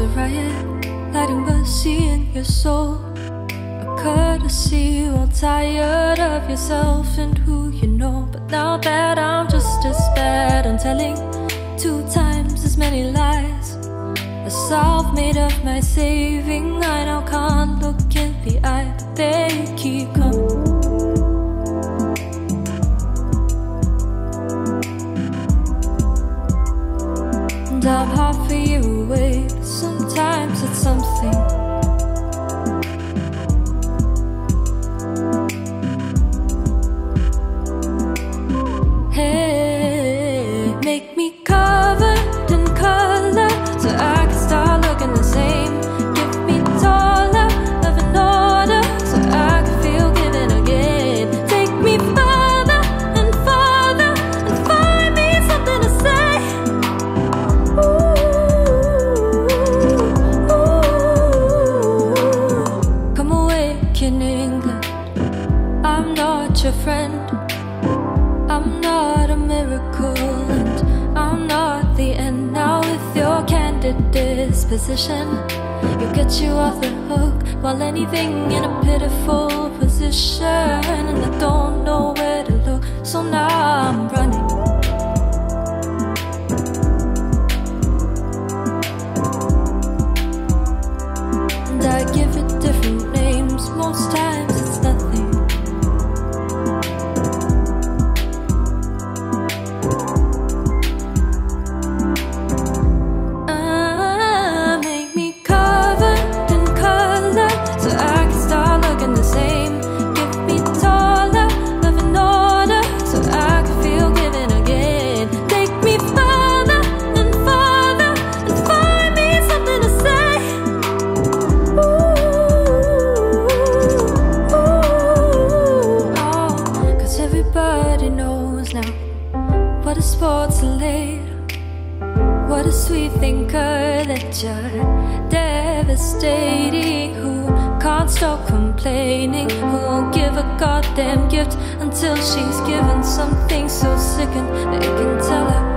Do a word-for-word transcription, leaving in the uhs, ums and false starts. A riot, lighting but seeing your soul, a courtesy, all tired of yourself and who you know. But now that I'm just as bad, I'm telling two times as many lies. A salve made of my saving, I now can't look in the eye, but they keep coming. I'm half a year away, but sometimes it's something. Hey, make me covered in color so I can start looking the same. Give me taller of an order so I can feel given again. Take me further and further and find me something to say. In England, I'm not your friend, I'm not a miracle, and I'm not the end. Now with your candid disposition, you get you off the hook, while anything in a pitiful position, and I don't know where to look, so now I'm running. And I give it different names, most times it's nothing. Ah, make me covered in color so I can start looking the same. Give me taller of an order so I can feel given again. Take me further and further and find me something to say. Ooh. Everybody knows now what a sport's later, what a sweet thinker that you're devastating. Who can't stop complaining, who won't give a goddamn gift until she's given something so sickened that it can tell her